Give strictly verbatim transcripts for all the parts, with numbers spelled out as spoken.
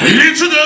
It's the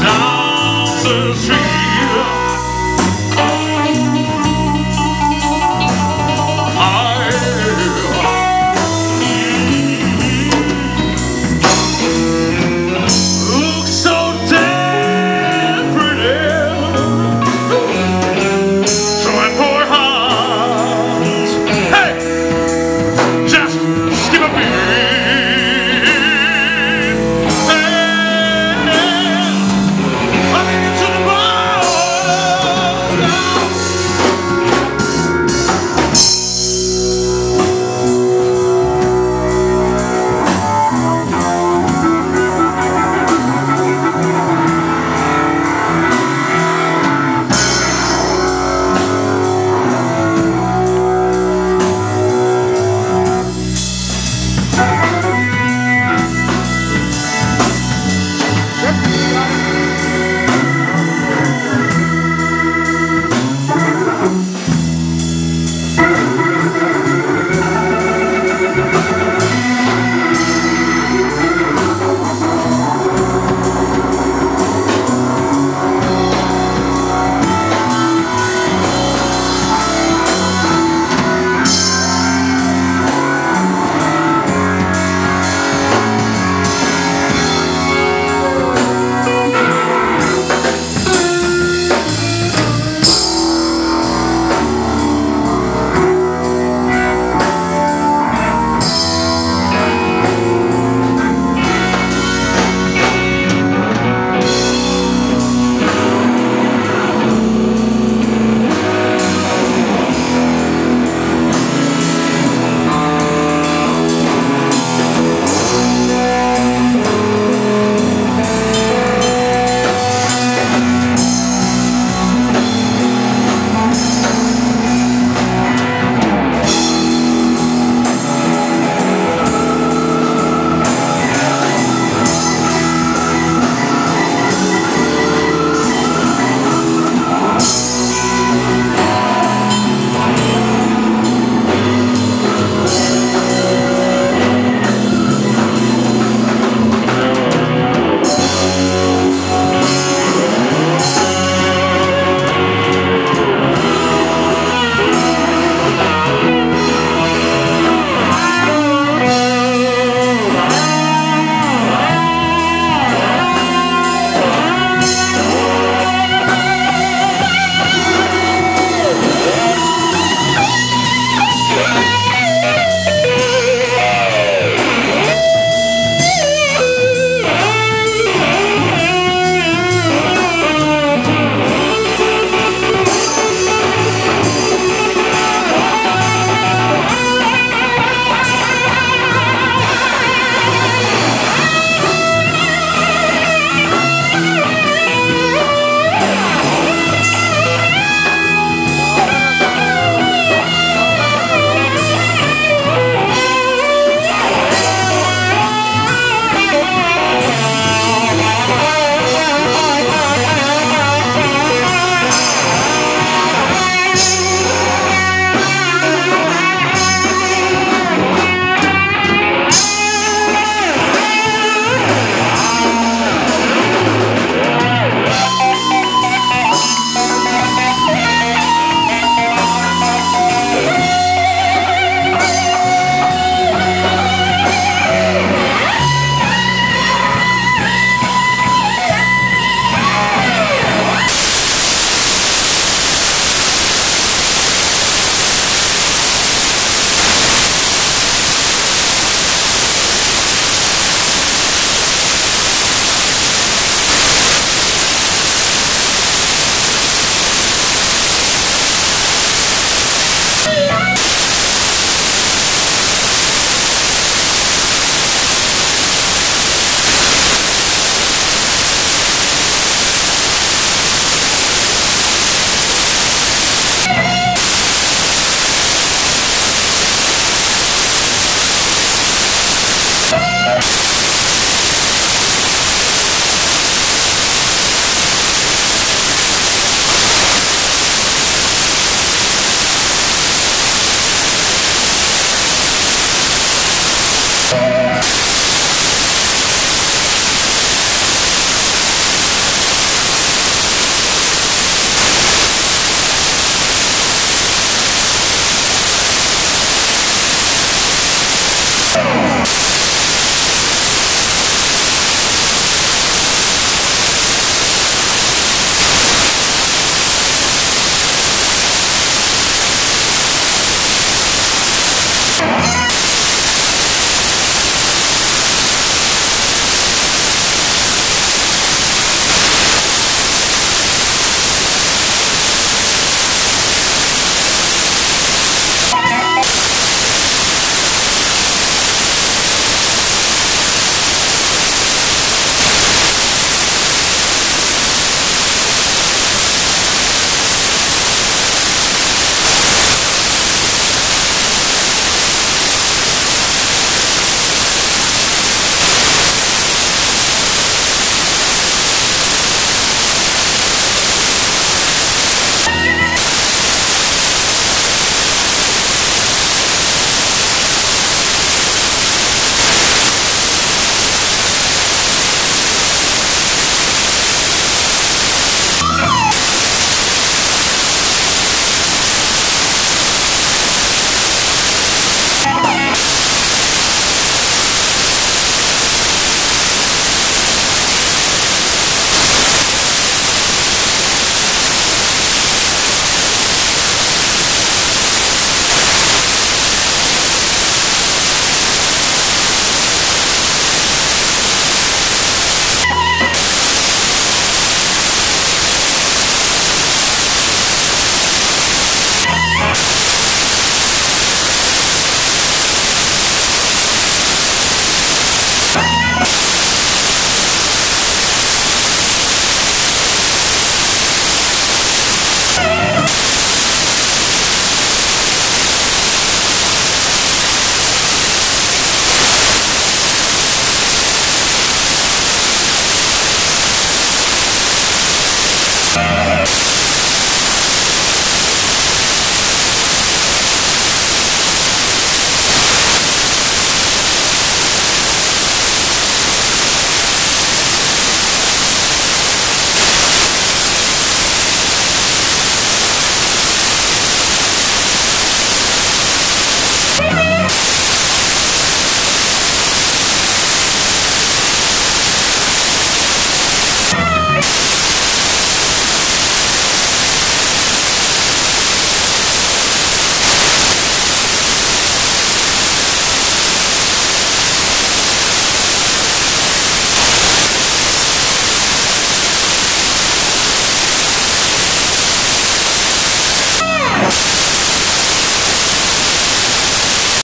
Down the street.